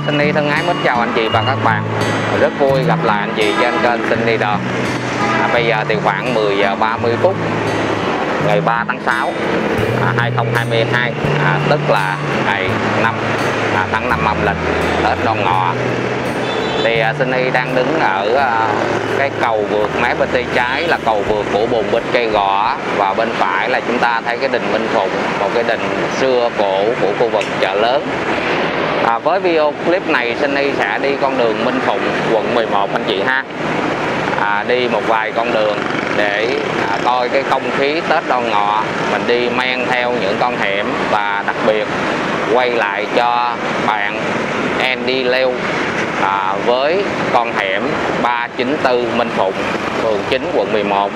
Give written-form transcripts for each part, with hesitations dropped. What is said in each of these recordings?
Dạ, Sunny thân ái mến chào anh chị và các bạn. Rất vui gặp lại anh chị trên kênh Sunny Doan. Bây giờ thì khoảng 10 giờ 30 phút ngày 3 tháng 6 2022, tức là ngày 5 tháng 5 âm lịch, Tết Đoan Ngọ. Thì Sunny đang đứng ở cái cầu vượt mé bên tay trái là cầu vượt của Bồn Bịch Cây Gõ, và bên phải là chúng ta thấy cái đình Minh Phụng, một cái đình xưa cổ của khu vực Chợ Lớn. Với video clip này Sunny sẽ đi con đường Minh Phụng quận 11 anh chị ha. Đi một vài con đường để coi cái không khí Tết Đoan Ngọ, mình đi men theo những con hẻm, và đặc biệt quay lại cho bạn Andy Leo với con hẻm 394 Minh Phụng, phường 9 quận 11.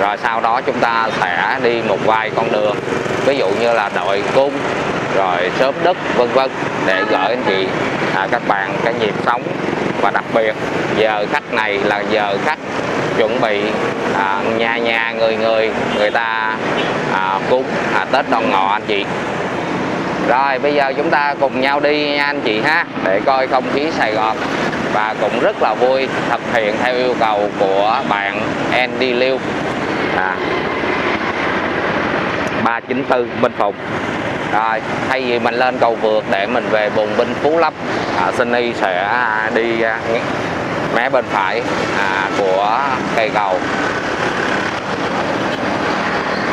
Rồi sau đó chúng ta sẽ đi một vài con đường, ví dụ như là Đội Cung, rồi Xóm Đất vân vân, để gửi anh chị các bạn cái nhịp sống. Và đặc biệt giờ khách này là giờ khách chuẩn bị nhà nhà người ta cúng Tết Đoan Ngọ anh chị. Rồi bây giờ chúng ta cùng nhau đi nha anh chị ha, để coi không khí Sài Gòn. Và cũng rất là vui thực hiện theo yêu cầu của bạn Andy Leo, 394 Minh Phụng. Rồi thay vì mình lên cầu vượt để mình về vùng Bình Phú Lâm, Sunny sẽ đi mé bên phải của cây cầu.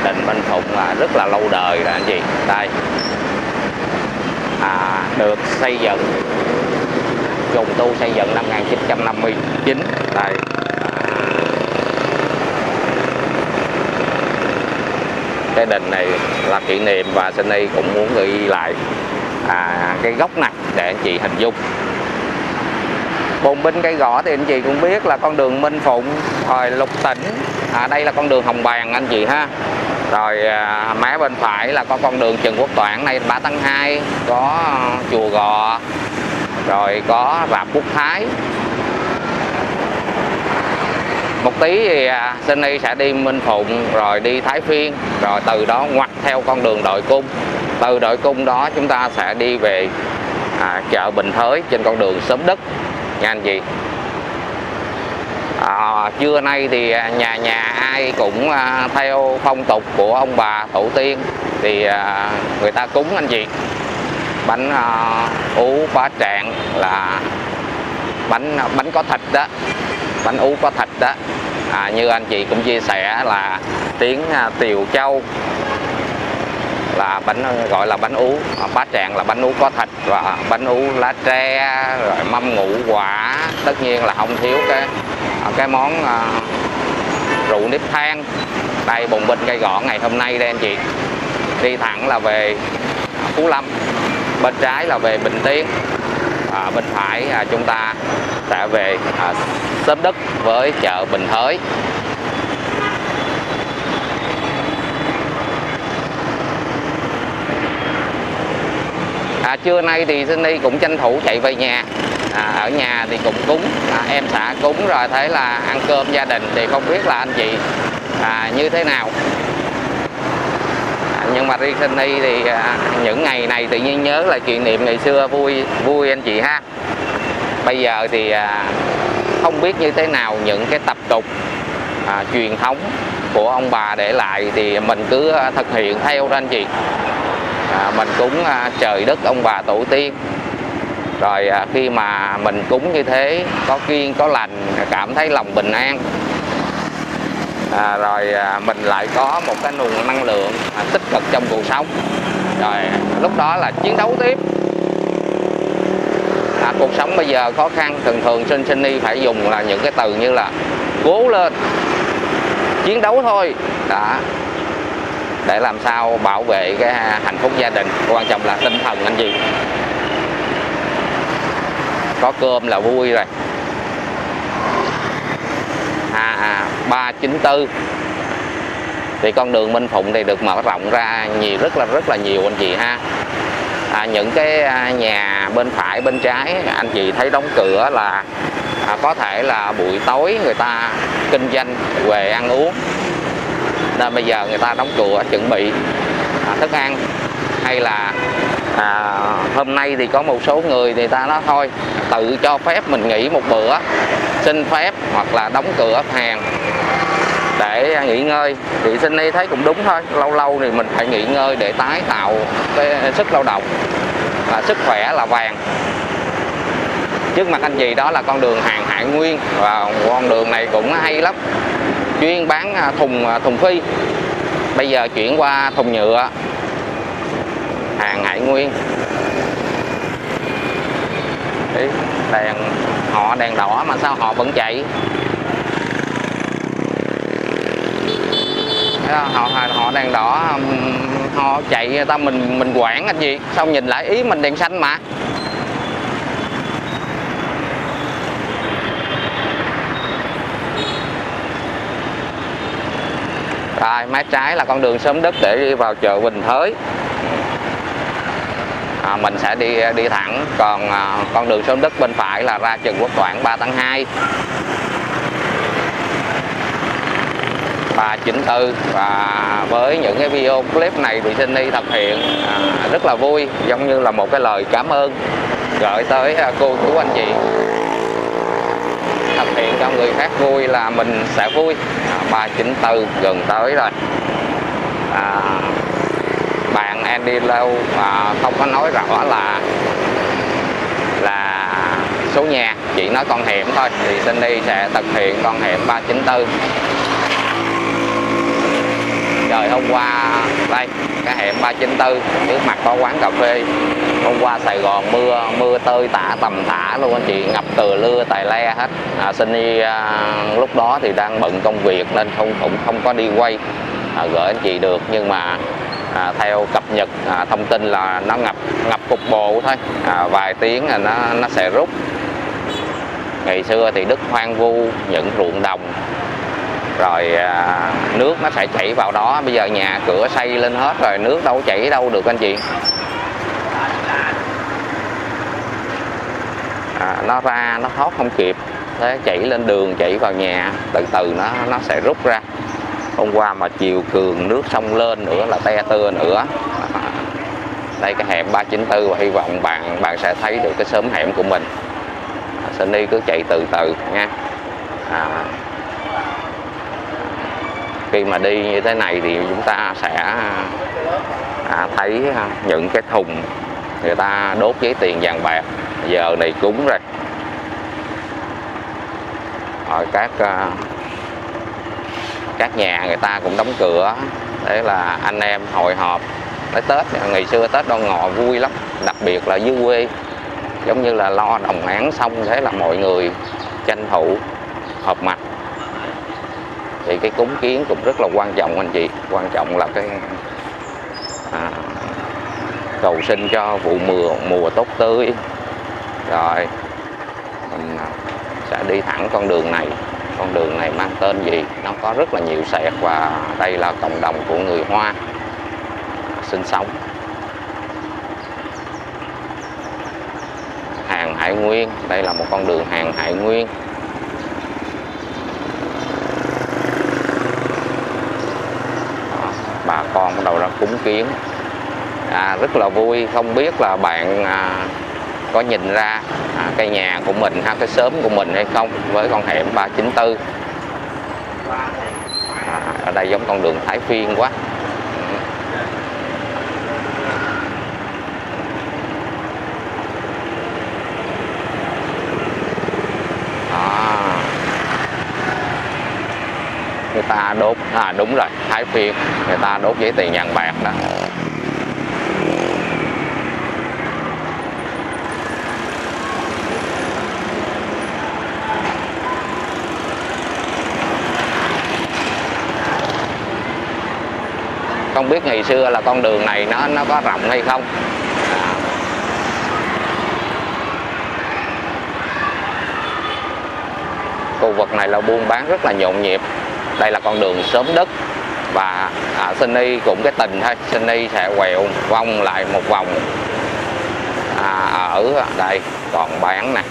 Đình Minh Phụng là rất là lâu đời rồi anh chị. Đây, được xây dựng, trùng tu xây dựng năm 1959. Đây, cái đình này là kỷ niệm, và Sunny cũng muốn ghi lại cái góc này để anh chị hình dung. Bồn Bịch Cây Gõ thì anh chị cũng biết là con đường Minh Phụng, rồi Lục Tỉnh, đây là con đường Hồng Bàng anh chị ha. Rồi mé bên phải là có con đường Trần Quốc Toản này, 3 tháng 2 có chùa Gò, rồi có rạp Quốc Thái. Một tí thì Sunny sẽ đi Minh Phụng, rồi đi Thái Phiên, rồi từ đó ngoặt theo con đường Đội Cung. Từ Đội Cung đó chúng ta sẽ đi về chợ Bình Thới trên con đường Xóm Đất nha anh chị. Trưa nay thì nhà nhà ai cũng theo phong tục của ông bà tổ tiên thì người ta cúng anh chị. Bánh ú bá trạng là bánh có thịt đó, bánh ú có thịt đó. Như anh chị cũng chia sẻ là tiếng Tiều Châu là bánh gọi là bánh ú bá trạng, là bánh ú có thịt, và bánh ú lá tre, rồi mâm ngũ quả, tất nhiên là không thiếu cái món rượu nếp than. Đây, Bồn Bịch Cây Gõ ngày hôm nay đây anh chị, đi thẳng là về Phú Lâm, bên trái là về Bình Tiên, bên phải chúng ta sẽ về Xóm Đất với chợ Bình Thới. Trưa nay thì Sunny cũng tranh thủ chạy về nhà, ở nhà thì cũng cúng, em xã cúng, rồi thế là ăn cơm gia đình. Thì không biết là anh chị như thế nào, nhưng mà riêng Sunny thì những ngày này tự nhiên nhớ lại kỷ niệm ngày xưa, vui anh chị ha. Bây giờ thì không biết như thế nào, những cái tập tục truyền thống của ông bà để lại thì mình cứ thực hiện theo đó anh chị. Mình cúng trời đất ông bà tổ tiên, rồi khi mà mình cúng như thế có kiêng có lành, cảm thấy lòng bình an, rồi mình lại có một cái nguồn năng lượng tích cực trong cuộc sống, rồi lúc đó là chiến đấu tiếp. Cuộc sống bây giờ khó khăn, thường Sunny phải dùng là những cái từ như là cố lên, chiến đấu thôi đã, để làm sao bảo vệ cái hạnh phúc gia đình, quan trọng là tinh thần anh chị. Có cơm là vui rồi. 394 thì con đường Minh Phụng thì được mở rộng ra nhiều, rất là nhiều anh chị ha. Những cái nhà bên phải bên trái anh chị thấy đóng cửa là có thể là buổi tối người ta kinh doanh về ăn uống, nên bây giờ người ta đóng cửa chuẩn bị thức ăn, hay là hôm nay thì có một số người thì ta nói thôi tự cho phép mình nghỉ một bữa, xin phép hoặc là đóng cửa hàng để nghỉ ngơi, thì Sunny thấy cũng đúng thôi. Lâu lâu thì mình phải nghỉ ngơi để tái tạo cái sức lao động, và sức khỏe là vàng. Trước mặt anh chị đó là con đường Hàng Hải Nguyên, và con đường này cũng hay lắm, chuyên bán thùng phi, bây giờ chuyển qua thùng nhựa. Hàng Hải Nguyên. Đấy, đèn họ đèn đỏ mà sao họ vẫn chạy. Họ đèn đỏ họ chạy, người ta mình quản anh gì, xong nhìn lại ý mình đèn xanh mà. Rồi mé trái là con đường Xóm Đất để đi vào chợ Bình Thới. Mình sẽ đi thẳng, còn con đường Xóm Đất bên phải là ra Trần Quốc Toản 3/2 và 94. Và với những cái video clip này thì Sunny thực hiện rất là vui, giống như là một cái lời cảm ơn gửi tới cô chú anh chị. Thực hiện cho người khác vui là mình sẽ vui. 394 gần tới rồi. Bạn Andy Leo không có nói rõ là số nhà, chỉ nói con hẻm thôi, thì Sunny sẽ thực hiện con hẻm 394. Trời, hôm qua đây cái hẻm 394 trước mặt có quán cà phê. Hôm qua Sài Gòn mưa tơi tả tầm tả luôn anh chị, ngập từ lưa tài le hết. Sunny lúc đó thì đang bận công việc nên không có đi quay gửi anh chị được, nhưng mà theo cập nhật thông tin là nó ngập cục bộ thôi, vài tiếng là nó sẽ rút. Ngày xưa thì đất hoang vu, những ruộng đồng, rồi nước nó sẽ chảy vào đó. Bây giờ nhà cửa xây lên hết rồi, nước đâu chảy đâu được anh chị. Nó ra nó thoát không kịp, thế chảy lên đường, chảy vào nhà, từ từ nó sẽ rút ra. Hôm qua mà chiều cường nước sông lên nữa là te tưa nữa. Đây cái hẻm 394, và hy vọng bạn sẽ thấy được cái xóm hẻm của mình. Sunny cứ chạy từ từ nha. Khi mà đi như thế này thì chúng ta sẽ thấy những cái thùng người ta đốt giấy tiền vàng bạc, giờ này cúng rồi. Rồi các nhà người ta cũng đóng cửa, đấy là anh em hội họp. Tới Tết, ngày xưa Tết Đoan Ngọ vui lắm, đặc biệt là dưới quê, giống như là lo đồng án xong thế là mọi người tranh thủ họp mặt. Thì cái cúng kiến cũng rất là quan trọng anh chị, quan trọng là cái cầu xin cho vụ mùa tốt tươi. Rồi mình sẽ đi thẳng con đường này. Con đường này mang tên gì? Nó có rất là nhiều sẹt, và đây là cộng đồng của người Hoa sinh sống. Hàng Hải Nguyên, đây là một con đường Hàng Hải Nguyên. Bà con bắt đầu ra cúng kiến, rất là vui. Không biết là bạn có nhìn ra cái nhà của mình hay cái xóm của mình hay không, với con hẻm 394. Ở đây giống con đường Thái Phiên quá. Người ta đốt, đúng rồi, Thái Phiên, người ta đốt giấy tiền vàng bạc đó. Không biết ngày xưa là con đường này nó có rộng hay không. Khu vực này là buôn bán rất là nhộn nhịp. Đây là con đường Xóm Đất, và Sunny cũng cái tình thôi, Sunny sẽ quẹo vòng lại một vòng ở đây còn bán nè.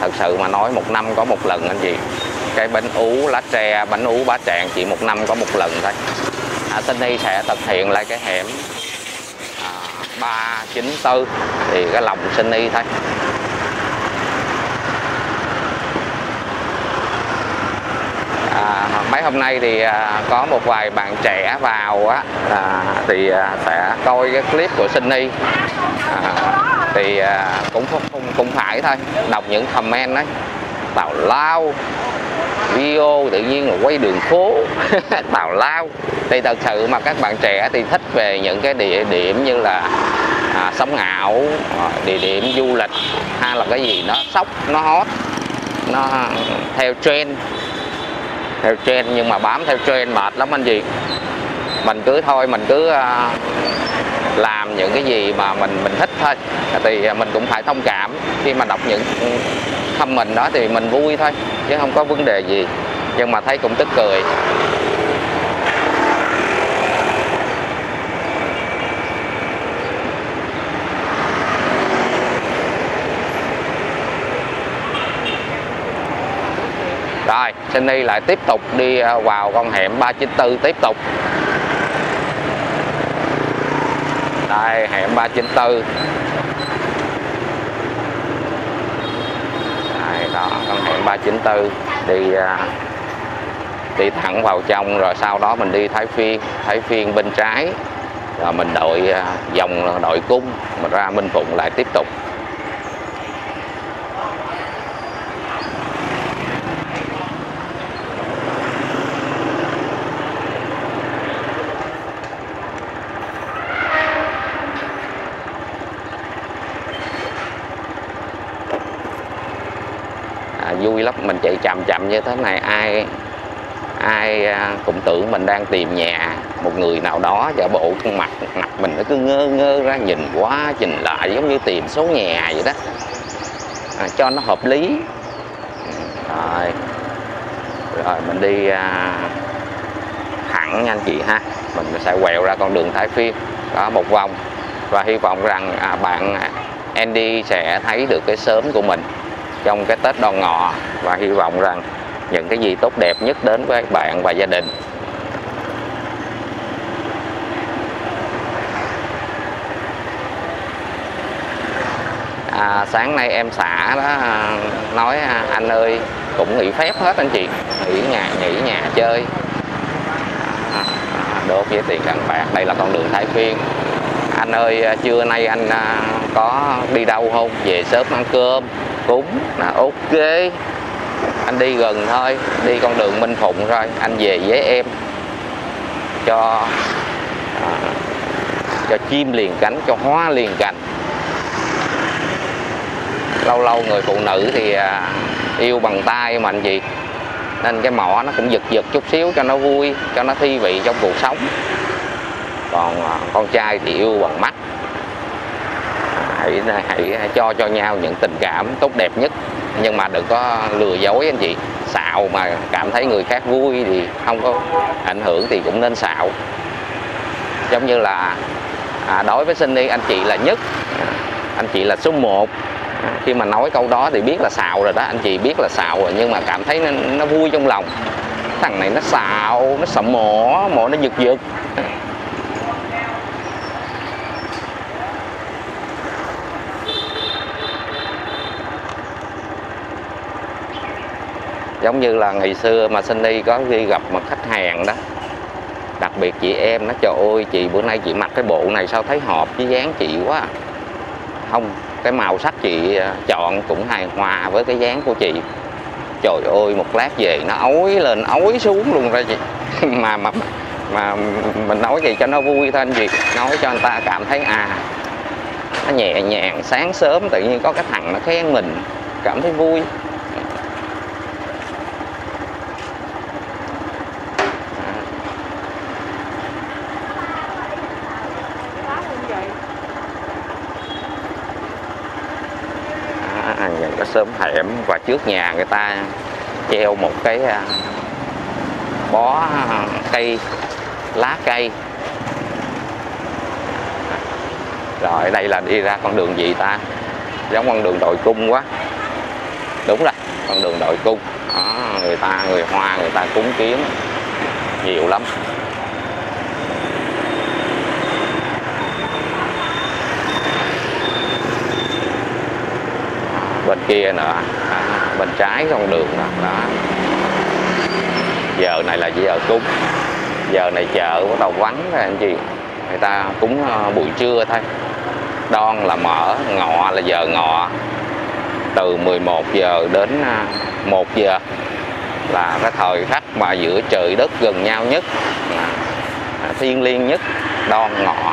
Thật sự mà nói, một năm có một lần anh chị, cái bánh ú lá tre, bánh ú bá trạng chỉ một năm có một lần thôi. Sunny sẽ thực hiện lại cái hẻm 394 thì cái lòng Sunny thôi. Mấy hôm nay thì có một vài bạn trẻ vào thì sẽ coi cái clip của Sunny, thì cũng phải thôi, đọc những comment đấy, tào lao video tự nhiên là quay đường phố tào lao. Thì thật sự mà các bạn trẻ thì thích về những cái địa điểm như là sống ảo, địa điểm du lịch, hay là cái gì nó sốc, nó hot, nó theo trend. Theo trend, nhưng mà bám theo trend mệt lắm anh chị. Mình cứ thôi, mình cứ làm những cái gì mà mình thích thôi. Thì mình cũng phải thông cảm, khi mà đọc những comment đó thì mình vui thôi, chứ không có vấn đề gì. Nhưng mà thấy cũng tức cười. Rồi, Sunny lại tiếp tục đi vào con hẻm 394 tiếp tục. Đây, hẻm 394. Đây, đó, con hẻm 394. Đi thẳng vào trong, rồi sau đó mình đi Thái Phiên bên trái. Rồi mình đội dòng Đội Cung, mình ra Minh Phụng lại tiếp tục. Vui lắm, mình chạy chậm như thế này ai cũng tưởng mình đang tìm nhà một người nào đó, giả bộ khuôn mặt mình nó cứ ngơ ra, nhìn quá nhìn lại giống như tìm số nhà vậy đó, cho nó hợp lý. Rồi mình đi thẳng nha anh chị ha, mình sẽ quẹo ra con đường Thái Phiên đó một vòng, và hy vọng rằng bạn Andy sẽ thấy được cái xóm của mình trong cái Tết Đoan Ngọ, và hy vọng rằng những cái gì tốt đẹp nhất đến với bạn và gia đình. Sáng nay em xã đó nói anh ơi cũng nghỉ phép hết anh chị, nghỉ nhà chơi. Đốt với tiền ăn bạc, đây là con đường Thái Phiên. Anh ơi trưa nay anh có đi đâu không, về sớm ăn cơm cũng là ok. Anh đi gần thôi, đi con đường Minh Phụng rồi anh về với em cho chim liền cánh, cho hoa liền cành. Lâu lâu người phụ nữ thì yêu bằng tay mà anh chị, nên cái mỏ nó cũng giật chút xíu cho nó vui, cho nó thi vị trong cuộc sống. Còn con trai thì yêu bằng mắt. Hãy cho nhau những tình cảm tốt đẹp nhất, nhưng mà đừng có lừa dối anh chị. Xạo mà cảm thấy người khác vui thì không có ảnh hưởng thì cũng nên xạo. Giống như là đối với Sunny, anh chị là nhất, anh chị là số 1. Khi mà nói câu đó thì biết là xạo rồi đó, anh chị biết là xạo rồi, nhưng mà cảm thấy nó vui trong lòng. Thằng này nó xạo, nó sợ mỏ nó giật. Giống như là ngày xưa mà Sunny có khi gặp một khách hàng đó, đặc biệt chị em, nó trời ơi chị bữa nay chị mặc cái bộ này sao thấy hợp với dáng chị quá. Không, cái màu sắc chị chọn cũng hài hòa với cái dáng của chị. Trời ơi một lát về nó ói lên ói xuống luôn ra chị. mà mình nói vậy cho nó vui thôi anh chị, nói cho người ta cảm thấy nó nhẹ nhàng. Sáng sớm tự nhiên có cái thằng nó khen mình cảm thấy vui. Xóm hẻm, và trước nhà người ta treo một cái bó cây, lá cây. Rồi đây là đi ra con đường gì ta, giống con đường Đội Cung quá. Đúng rồi, con đường Đội Cung đó, người Hoa người ta cúng kiến nhiều lắm. bên kia nữa, bên trái con đường đó. Giờ này là giờ cúng, giờ này chợ bắt đầu vắng thôi anh chị, người ta cúng buổi trưa thôi. Đoan là mở, ngọ là giờ ngọ, từ 11 giờ đến 1 giờ là cái thời khắc mà giữa trời đất gần nhau nhất, thiêng liêng nhất, Đoan ngọ.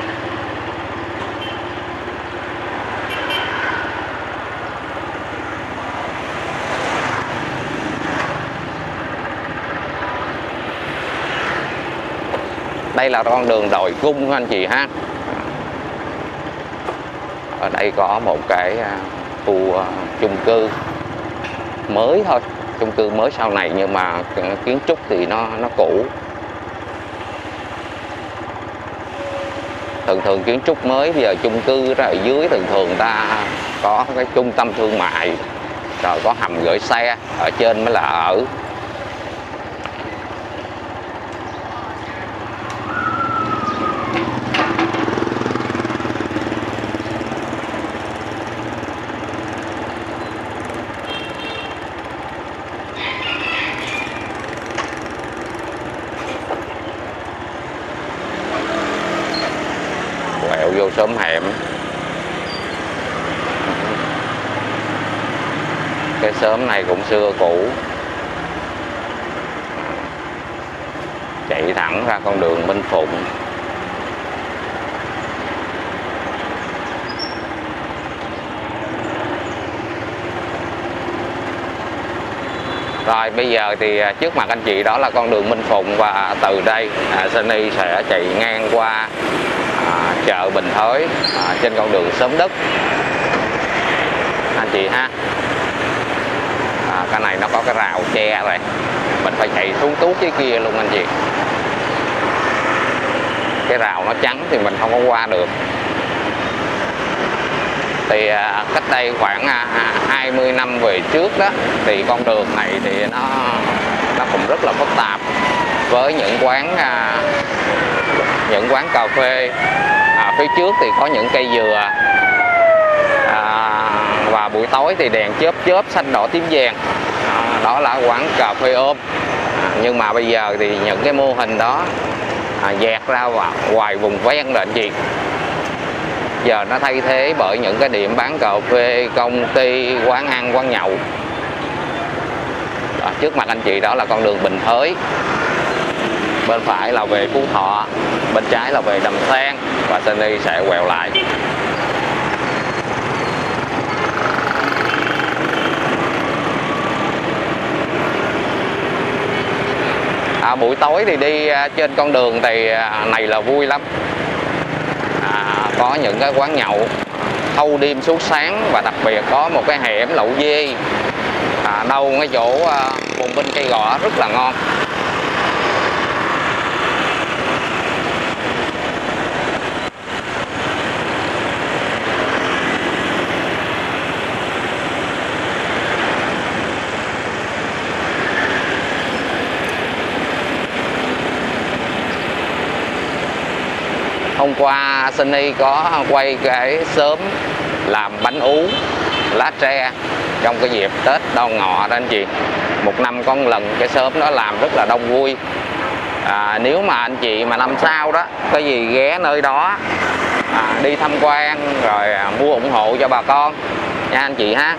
Đây là con đường Đội Cung anh chị ha. Ở đây có một cái khu chung cư mới thôi, chung cư mới sau này, nhưng mà kiến trúc thì nó cũ. Thường thường kiến trúc mới bây giờ chung cư ra ở dưới thường thường ta có cái trung tâm thương mại, rồi có hầm gửi xe, ở trên mới là ở. Vô xóm hẻm, cái xóm này cũng xưa cũ, chạy thẳng ra con đường Minh Phụng. Rồi bây giờ thì trước mặt anh chị đó là con đường Minh Phụng, và từ đây Sunny sẽ chạy ngang qua chợ Bình Thới trên con đường Xóm Đất anh chị ha. Cái này nó có cái rào tre rồi, mình phải chạy xuống tuốt dưới kia luôn anh chị, cái rào nó trắng thì mình không có qua được. Thì cách đây khoảng 20 năm về trước đó thì con đường này thì nó cũng rất là phức tạp, với những quán cà phê, phía trước thì có những cây dừa, và buổi tối thì đèn chớp chớp xanh đỏ tím vàng, đó là quán cà phê ôm. Nhưng mà bây giờ thì những cái mô hình đó dẹt ra ngoài vùng ven là anh chị, giờ nó thay thế bởi những cái điểm bán cà phê, công ty, quán ăn, quán nhậu. Đó, trước mặt anh chị đó là con đường Bình Thới, bên phải là về Phú Thọ, bên trái là về Đầm Sen, và Sunny sẽ quẹo lại. Buổi tối thì đi trên con đường thì này là vui lắm, có những cái quán nhậu thâu đêm suốt sáng, và đặc biệt có một cái hẻm lẩu dê đâu cái chỗ Bồn Bịch Cây Gõ rất là ngon. Hôm qua Sunny có quay cái xóm làm bánh ú lá tre trong cái dịp Tết Đoan Ngọ đó anh chị. Một năm có một lần cái xóm đó làm rất là đông vui. Nếu mà anh chị mà năm sau đó có gì ghé nơi đó đi tham quan rồi mua ủng hộ cho bà con nha anh chị ha.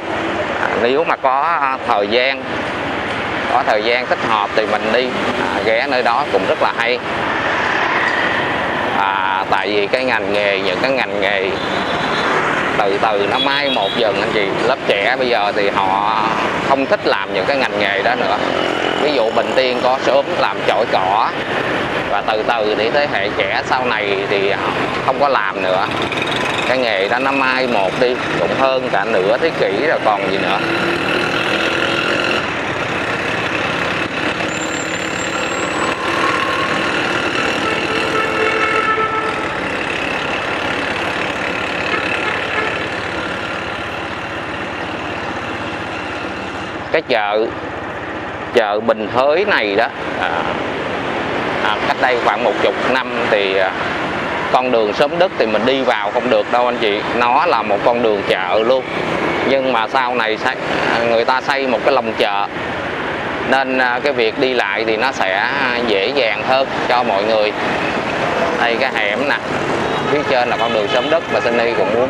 Nếu mà có thời gian thích hợp thì mình đi ghé nơi đó cũng rất là hay. Tại vì cái ngành nghề, những cái ngành nghề từ từ nó mai một dần anh chị. Lớp trẻ bây giờ thì họ không thích làm những cái ngành nghề đó nữa. Ví dụ Bình Tiên có xóm làm chổi cỏ, và từ từ thì thế hệ trẻ sau này thì không có làm nữa. Cái nghề đó nó mai một đi, cũng hơn cả nửa thế kỷ rồi còn gì nữa. Cái chợ Bình Thới này đó, cách đây khoảng 10 năm thì con đường Xóm Đất thì mình đi vào không được đâu anh chị, nó là một con đường chợ luôn. nhưng mà sau này người ta xây một cái lòng chợ nên cái việc đi lại thì nó sẽ dễ dàng hơn cho mọi người. Đây cái hẻm nè, phía trên là con đường Xóm Đất mà Sunny cũng muốn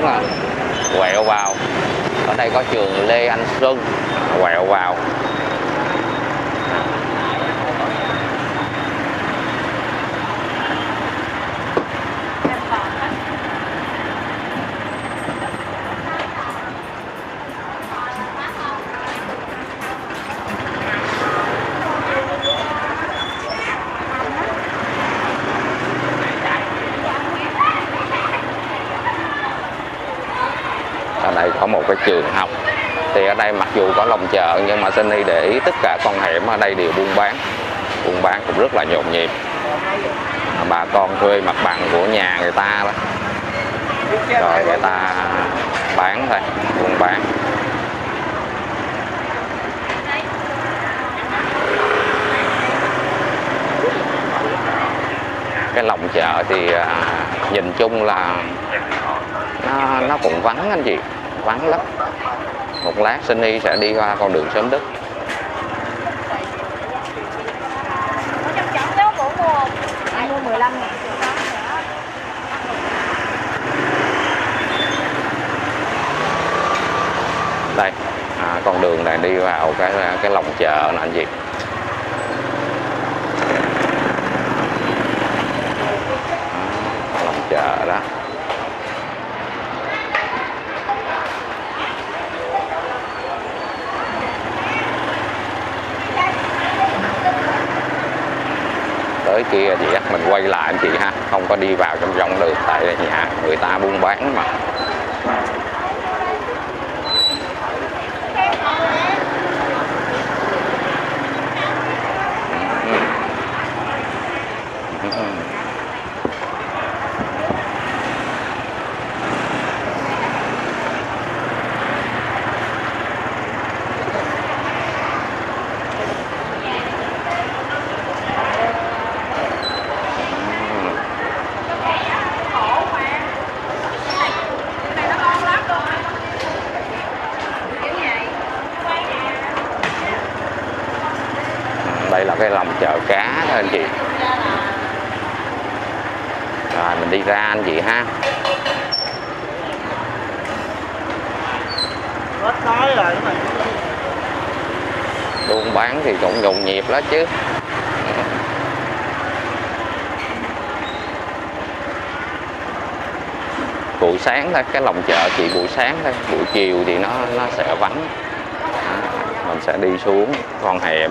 quẹo vào. Ở đây có trường Lê Anh Xuân, quẹo vào. Trường học thì ở đây mặc dù có lòng chợ nhưng mà Sunny để ý tất cả con hẻm ở đây đều buôn bán cũng rất là nhộn nhịp. Bà con thuê mặt bằng của nhà người ta đó, rồi người ta bán thôi, buôn bán. Cái lòng chợ thì nhìn chung là nó cũng vắng anh chị, vắng lắm. Một lát Sunny sẽ đi qua con đường Xóm Đất. Đây, con đường này đi vào cái lòng chợ là anh chị. Lòng chợ đó. Tới kia thì mình quay lại anh chị ha, không có đi vào trong rộng được tại nhà người ta buôn bán mà. Cái lòng chợ cá thôi anh chị. Rồi mình đi ra anh chị ha. Buôn bán thì cũng nhộn nhịp đó chứ. Buổi sáng thôi, cái lòng chợ chị buổi sáng thôi, buổi chiều thì nó sẽ vắng. Mình sẽ đi xuống con hẻm.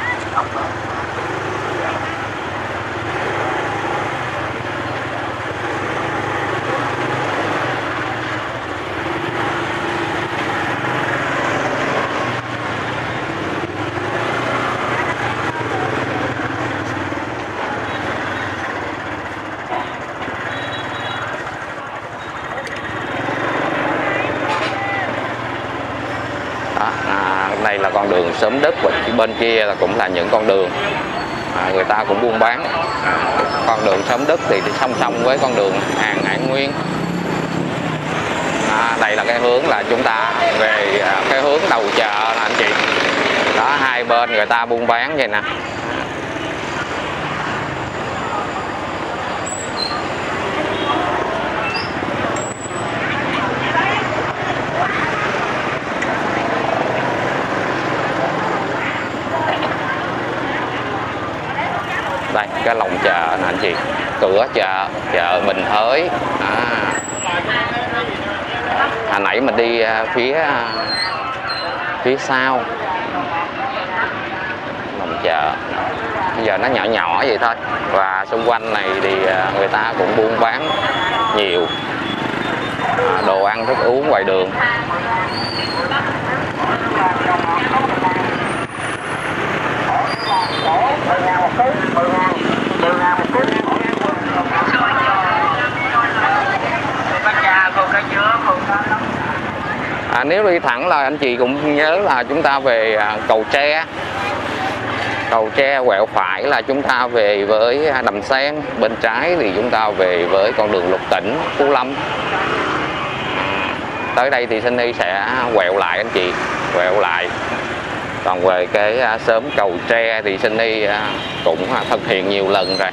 Đây là con đường Xóm Đất và bên kia là cũng là những con đường người ta cũng buôn bán. Con đường Xóm Đất thì song song với con đường Hàng Hải Nguyên. Đây là cái hướng là chúng ta về cái hướng đầu chợ là anh chị. Đó, hai bên người ta buôn bán vậy nè. Đây cái lòng chợ nè anh chị, cửa chợ Bình Thới. Hồi nãy mình đi phía sau lòng chợ, bây giờ nó nhỏ nhỏ vậy thôi, và xung quanh này thì người ta cũng buôn bán nhiều. đồ ăn thức uống ngoài đường. Nếu đi thẳng là anh chị cũng nhớ là chúng ta về Cầu Tre. Cầu Tre quẹo phải là chúng ta về với Đầm Sen, bên trái thì chúng ta về với con đường Lục Tỉnh, Phú Lâm. Tới đây thì Sunny sẽ quẹo lại anh chị, quẹo lại. Còn về cái xóm Cầu Tre thì Sunny cũng thực hiện nhiều lần rồi.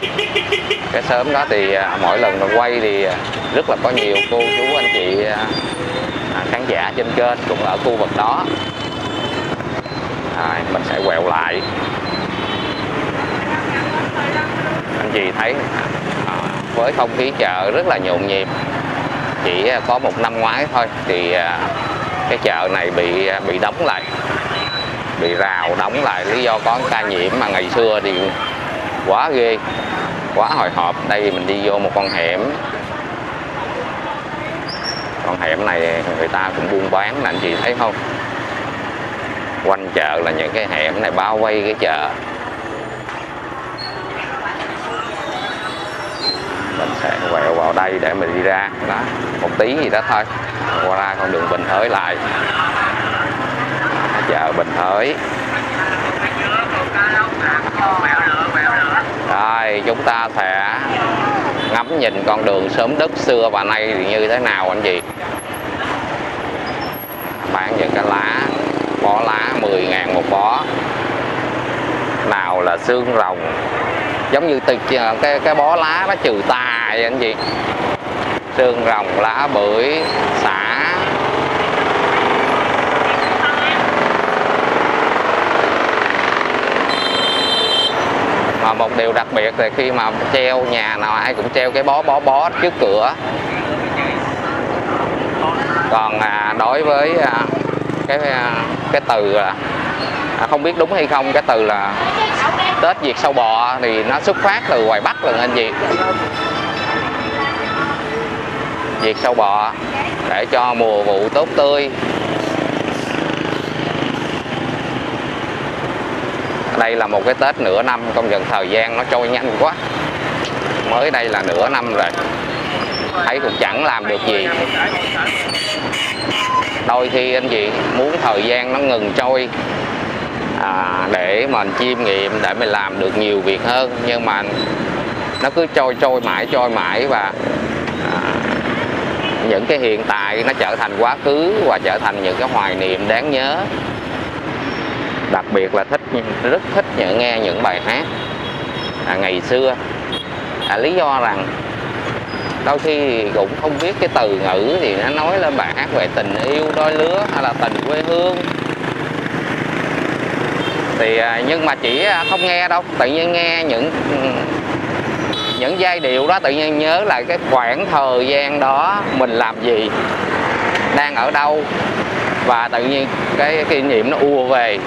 Cái xóm đó thì mỗi lần mà quay thì rất là có nhiều cô chú anh chị khán giả trên kênh cũng ở khu vực đó. Rồi, mình sẽ quẹo lại. Anh chị thấy với không khí chợ rất là nhộn nhịp. Chỉ có một năm ngoái thôi thì cái chợ này bị đóng lại, bị rào đóng lại, lý do có ca nhiễm. Mà ngày xưa thì quá ghê, quá hồi hộp. Đây mình đi vô một con hẻm, con hẻm này người ta cũng buôn bán nè anh chị thấy không. Quanh chợ là những cái hẻm này bao vây cái chợ. Mình sẽ quẹo vào đây để mình đi ra đó một tí gì đó thôi, qua ra con đường Bình Thới lại. Chợ Bình Thới. Rồi chúng ta sẽ ngắm nhìn con đường xóm đất xưa và nay thì như thế nào anh chị. Bán những cái lá, bó lá 10.000 một bó. Nào là xương rồng, giống như từ cái bó lá nó trừ tà vậy anh chị. Xương rồng, lá bưởi, xả. Mà một điều đặc biệt là khi mà treo nhà nào ai cũng treo cái bó trước cửa. Còn đối với cái từ là không biết đúng hay không, cái từ là Tết diệt sâu bọ thì nó xuất phát từ ngoài Bắc lần anh chị. Diệt sâu bọ để cho mùa vụ tốt tươi. Đây là một cái Tết nửa năm, công nhận thời gian nó trôi nhanh quá. Mới đây là nửa năm rồi, thấy cũng chẳng làm được gì. Đôi khi anh chị muốn thời gian nó ngừng trôi để mình chiêm nghiệm, để mình làm được nhiều việc hơn. Nhưng mà nó cứ trôi mãi và những cái hiện tại nó trở thành quá khứ và trở thành những cái hoài niệm đáng nhớ. Đặc biệt là rất thích nghe những bài hát ngày xưa. Lý do rằng đôi khi cũng không biết cái từ ngữ thì nó nói lên bài hát về tình yêu đôi lứa hay là tình quê hương thì nhưng mà chỉ không nghe đâu, tự nhiên nghe những giai điệu đó tự nhiên nhớ lại cái khoảng thời gian đó mình làm gì, đang ở đâu và tự nhiên cái kỷ niệm nó ùa về.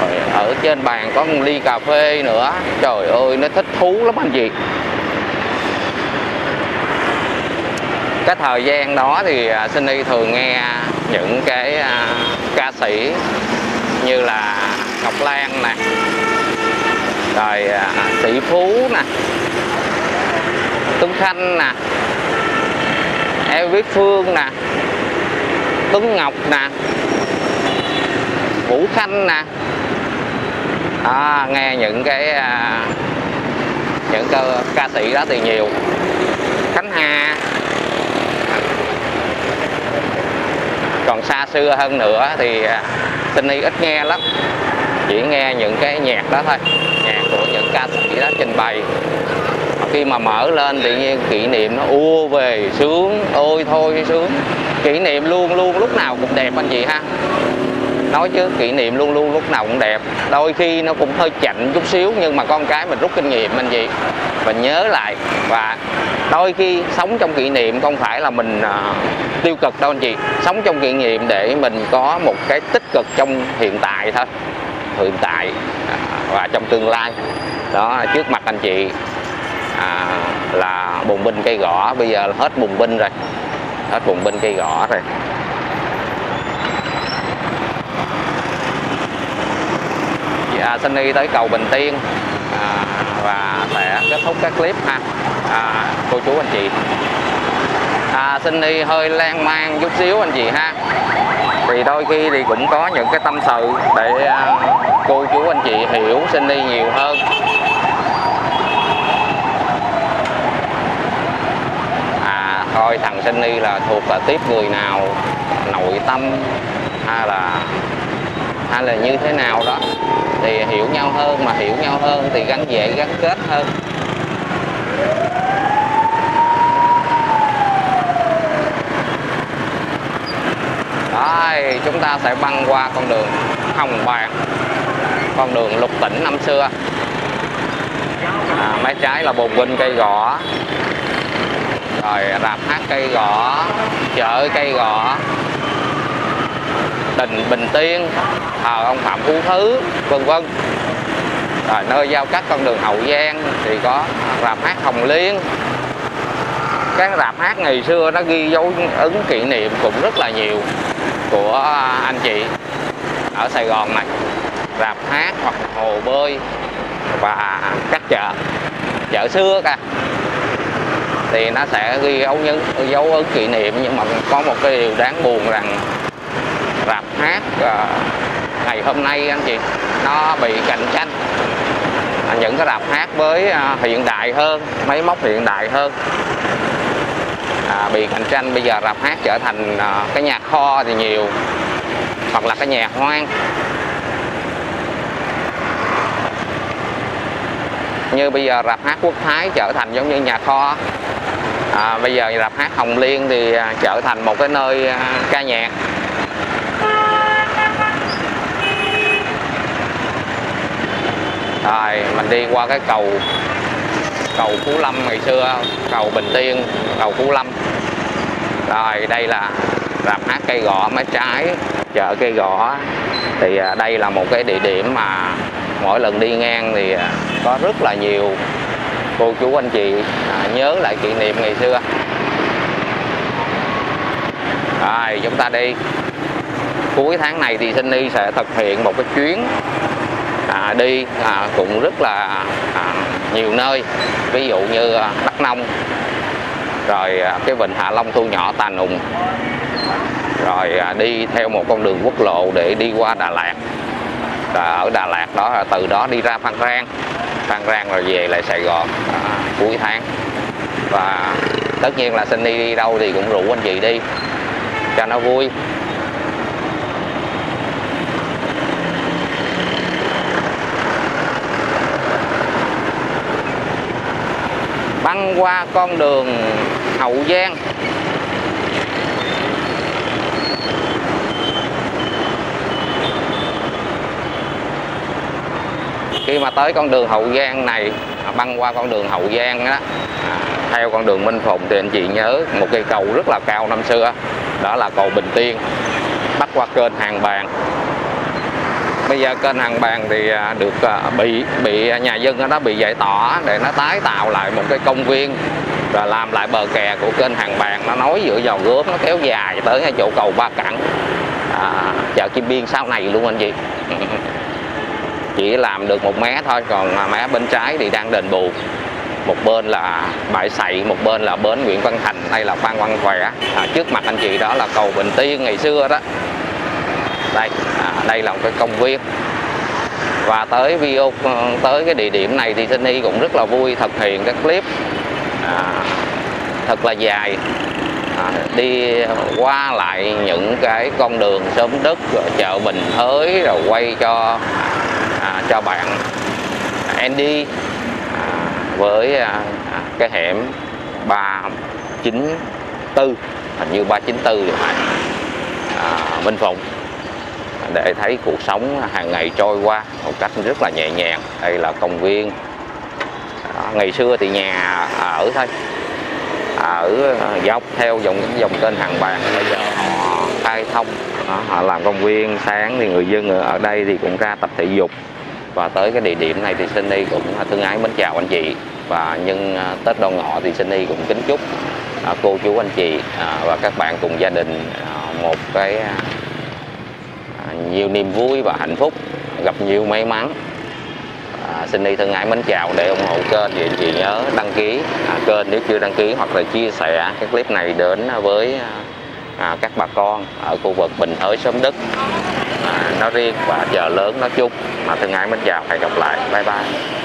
Rồi ở trên bàn có một ly cà phê nữa, trời ơi nó thích thú lắm anh chị. Cái thời gian đó thì Sunny thường nghe những cái ca sĩ như là Ngọc Lan nè, rồi Sĩ Phú nè, Tuấn Khanh nè, em Viết Phương nè, Tuấn Ngọc nè, Vũ Khanh nè. Nghe những cái ca sĩ đó thì nhiều. Khánh Hà. Còn xa xưa hơn nữa thì Sunny ít nghe lắm, chỉ nghe những cái nhạc đó thôi, nhạc của những ca sĩ đó trình bày. Khi mà mở lên tự nhiên kỷ niệm nó ùa về, sướng ôi thôi sướng. Kỷ niệm luôn lúc nào cũng đẹp anh chị ha. Nói chứ kỷ niệm luôn lúc nào cũng đẹp. Đôi khi nó cũng hơi chạnh chút xíu nhưng mà con cái mình rút kinh nghiệm anh chị. Mình nhớ lại và đôi khi sống trong kỷ niệm không phải là mình tiêu cực đâu anh chị. Sống trong kỷ niệm để mình có một cái tích cực trong hiện tại thôi. Hiện tại và trong tương lai. Đó, trước mặt anh chị là bồn bịch cây gõ, bây giờ là hết bồn bịch rồi. hết vùng bên Cây Gõ này. Dạ, Sunny tới cầu Bình Tiên và sẽ kết thúc các clip ha, cô chú anh chị. Sunny hơi lan man chút xíu anh chị ha, vì đôi khi thì cũng có những cái tâm sự để cô chú anh chị hiểu Sunny nhiều hơn. Thôi thằng Sunny là thuộc là tiếp người nào nội tâm hay là như thế nào đó thì hiểu nhau hơn, mà hiểu nhau hơn thì gắn dễ gắn kết hơn. Đây, chúng ta sẽ băng qua con đường Hồng Bàng, con đường Lục Tỉnh năm xưa, mé trái là Bồn Bịch Cây Gõ, rồi Rạp Hát Cây Gõ, Chợ Cây Gõ, Đình Bình Tiên, thờ ông Phạm Phú Thứ, vân vân. Rồi nơi giao cắt con đường Hậu Giang thì có Rạp Hát Hồng Liên. Cái rạp hát ngày xưa nó ghi dấu ấn kỷ niệm cũng rất là nhiều của anh chị ở Sài Gòn này, rạp hát hoặc hồ bơi và các chợ, chợ xưa cả thì nó sẽ ghi dấu ấn kỷ niệm. Nhưng mà có một cái điều đáng buồn rằng rạp hát ngày hôm nay anh chị nó bị cạnh tranh những cái rạp hát với hiện đại hơn, máy móc hiện đại hơn, bị cạnh tranh. Bây giờ rạp hát trở thành cái nhà kho thì nhiều, hoặc là cái nhà hoang. Như bây giờ rạp hát Quốc Thái trở thành giống như nhà kho, bây giờ rạp hát Hồng Liên thì trở thành một cái nơi ca nhạc. Rồi mình đi qua cái cầu Phú Lâm ngày xưa, cầu Bình Tiên, cầu Phú Lâm. Rồi đây là rạp hát Cây Gõ, mé trái chợ Cây Gõ. Thì đây là một cái địa điểm mà mỗi lần đi ngang thì có rất là nhiều cô chú anh chị nhớ lại kỷ niệm ngày xưa. Rồi chúng ta đi. Cuối tháng này thì Sunny sẽ thực hiện một cái chuyến đi cũng rất là nhiều nơi, ví dụ như Đắk Nông, rồi cái vịnh Hạ Long thu nhỏ Tà Nùng, rồi đi theo một con đường quốc lộ để đi qua Đà Lạt, và ở Đà Lạt đó từ đó đi ra Phan Rang rồi về lại Sài Gòn cuối tháng. Và tất nhiên là Sunny đi đâu thì cũng rủ anh chị đi cho nó vui. Băng qua con đường Hậu Giang, khi mà tới con đường Hậu Giang này, băng qua con đường Hậu Giang đó, theo con đường Minh Phụng thì anh chị nhớ một cây cầu rất là cao năm xưa, đó là cầu Bình Tiên, bắc qua kênh Hàng Bàng. Bây giờ kênh Hàng Bàng thì được bị nhà dân ở đó bị giải tỏa để nó tái tạo lại một cái công viên, rồi làm lại bờ kè của kênh Hàng Bàng, nó nối giữa dòng gốm, nó kéo dài tới chỗ cầu Ba Cẳng, chợ Kim Biên sau này luôn anh chị. Chỉ làm được một mé thôi, còn mé bên trái thì đang đền bù. Một bên là bãi sậy, một bên là bến Nguyễn Văn Thành hay là Phan Văn Khỏe. Trước mặt anh chị đó là cầu Bình Tiên ngày xưa đó. Đây, đây là một cái công viên. Và tới cái địa điểm này thì Sunny cũng rất là vui thực hiện các clip thật là dài, đi qua lại những cái con đường Xóm Đất, chợ Bình Thới, rồi quay cho bạn Andy với cái hẻm 394, hình như 394 thì phải, Minh Phụng, để thấy cuộc sống hàng ngày trôi qua một cách rất là nhẹ nhàng. Đây là công viên. Ngày xưa thì nhà ở thôi, ở dọc theo dòng kênh Hàng Bàng. Bây giờ họ khai thông, họ làm công viên. Sáng thì người dân ở đây thì cũng ra tập thể dục. Và tới cái địa điểm này thì Sunny cũng thương ái mến chào anh chị. Và nhân Tết Đoan Ngọ thì Sunny cũng kính chúc cô chú anh chị và các bạn cùng gia đình một cái nhiều niềm vui và hạnh phúc, gặp nhiều may mắn. Xin đi thân ái mến chào. Để ủng hộ kênh thì anh chị nhớ đăng ký kênh nếu chưa đăng ký, hoặc là chia sẻ cái clip này đến với các bà con ở khu vực Bình Thới, Xóm Đất nói riêng và Chợ Lớn nói chung. Thân ái mến chào, hẹn gặp lại, bye bye.